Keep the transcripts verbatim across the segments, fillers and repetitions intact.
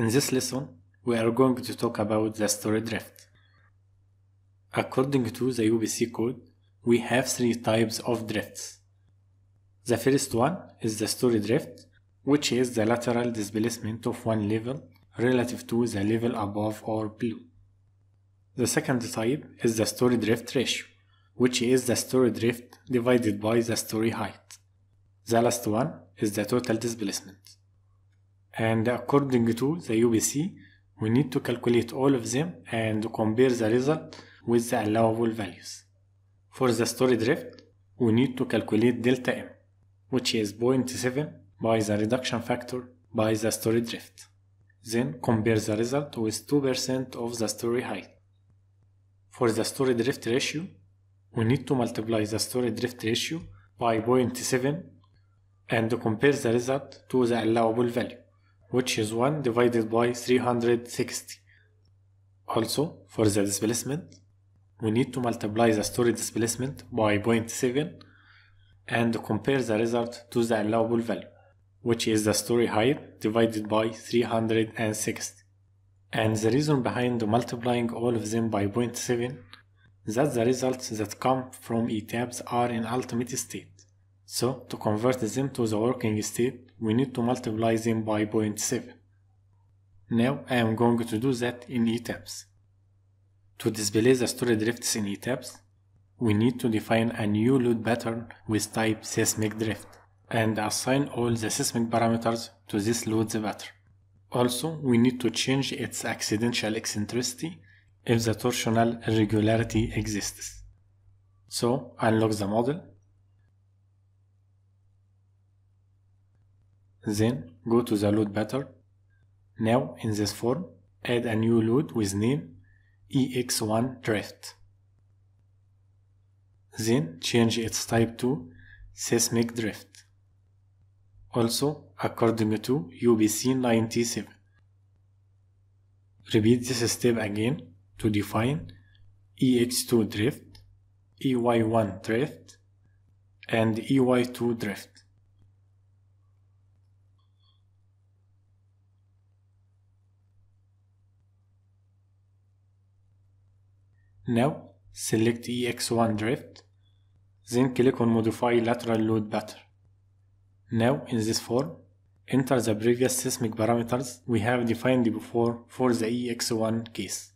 In this lesson, we are going to talk about the story drift. According to the U B C code, we have three types of drifts. The first one is the story drift, which is the lateral displacement of one level relative to the level above or below. The second type is the story drift ratio, which is the story drift divided by the story height. The last one is the total displacement. And according to the U B C, we need to calculate all of them and compare the result with the allowable values. For the story drift, we need to calculate delta M, which is zero point seven by the reduction factor by the story drift. Then compare the result with two percent of the story height. For the story drift ratio, we need to multiply the story drift ratio by zero point seven and compare the result to the allowable value, which is one divided by three hundred sixty. Also, for the displacement, we need to multiply the story displacement by zero point seven and compare the result to the allowable value, which is the story height divided by three hundred sixty. And the reason behind multiplying all of them by zero point seven is that the results that come from E TABS are in ultimate state. So, to convert them to the working state, we need to multiply them by zero point seven. Now, I am going to do that in E TABS. To display the story drifts in E TABS, we need to define a new load pattern with type seismic drift and assign all the seismic parameters to this load pattern. Also, we need to change its accidental eccentricity if the torsional irregularity exists. So, unlock the model. Then, go to the load pattern. Now, in this form, add a new load with name E X one drift. Then, change its type to seismic drift. Also, according to U B C ninety-seven. Repeat this step again to define E X two drift, E Y one drift, and E Y two drift. Now, select E X one drift, then click on Modify Lateral Load Pattern. Now, in this form, enter the previous seismic parameters we have defined before for the E X one case.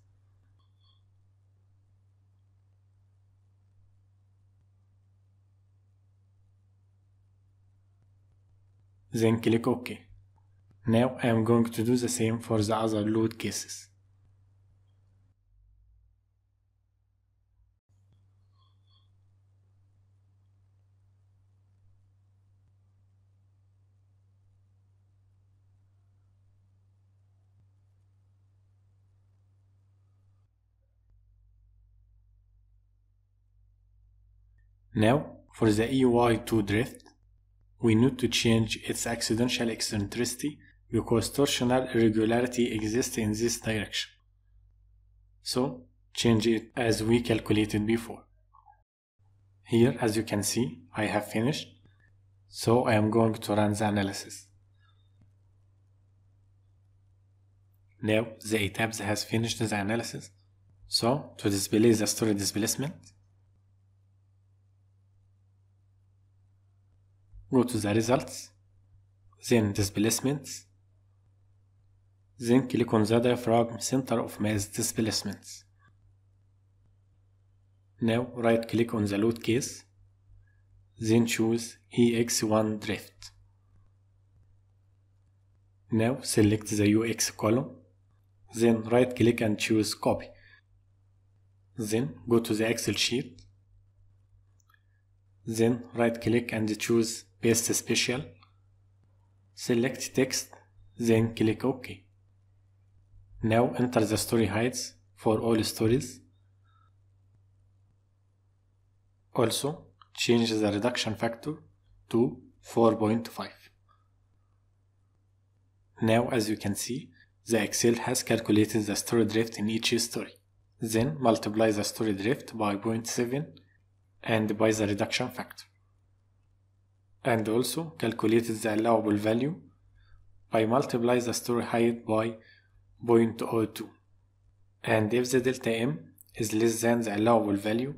Then click OK. Now, I am going to do the same for the other load cases. Now, for the E Y two drift, we need to change its accidental eccentricity because torsional irregularity exists in this direction. So, change it as we calculated before. Here, as you can see, I have finished, so I am going to run the analysis. Now, the E TABS has finished the analysis, so to display the story displacement, go to the results, then displacements, then click on the diaphragm center of mass displacements. Now right click on the load case, then choose E X one drift. Now select the U X column, then right click and choose copy. Then go to the Excel sheet, then right click and choose Paste Special, select text, then click OK. Now enter the story heights for all stories. Also, change the reduction factor to four point five. Now, as you can see, the Excel has calculated the story drift in each story. Then multiply the story drift by zero point seven and by the reduction factor, and also calculated the allowable value I multiply the story height by zero point zero two. And if the delta m is less than the allowable value,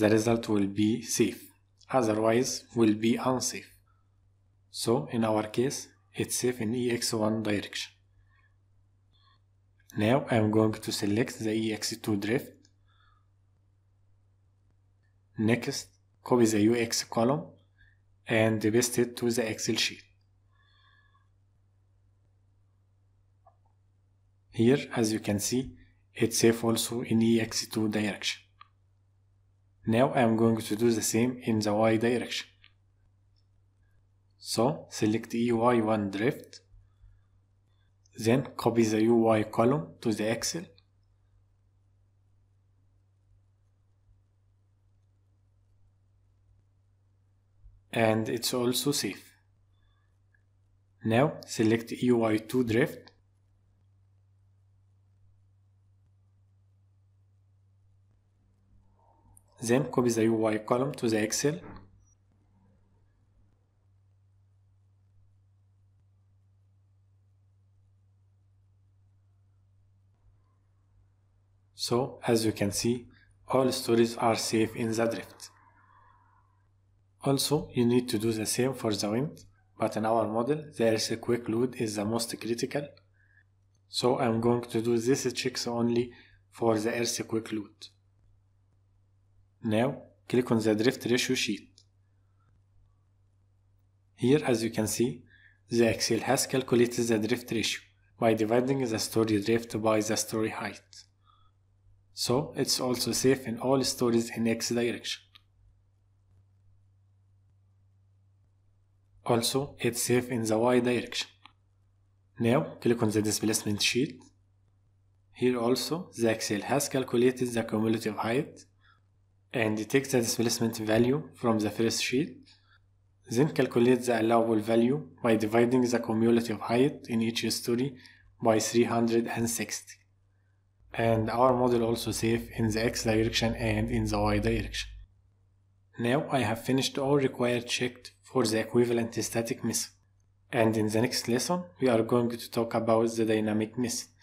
the result will be safe, otherwise will be unsafe. So in our case, it's safe in E X one direction. Now I'm going to select the E X two drift. Next, copy the U X column and paste it to the Excel sheet. Here, as you can see, it's safe also in E X two direction. Now I'm going to do the same in the Y direction. So select E Y one drift, then copy the U Y column to the Excel, and it's also safe. Now select E Y two drift, then copy the U Y column to the Excel, so as you can see, all stories are safe in the drift. Also, you need to do the same for the wind, but in our model the earthquake load is the most critical, so I'm going to do these checks only for the earthquake load. Now click on the drift ratio sheet. Here, as you can see, the Excel has calculated the drift ratio by dividing the story drift by the story height. So it's also safe in all stories in X direction. Also, it's safe in the Y direction. Now click on the displacement sheet. Here also, the Excel has calculated the cumulative height and it takes the displacement value from the first sheet, then calculates the allowable value by dividing the cumulative height in each story by three hundred sixty. And our model also safe in the X direction and in the Y direction. Now I have finished all required checks for the equivalent static method. And in the next lesson, we are going to talk about the dynamic method.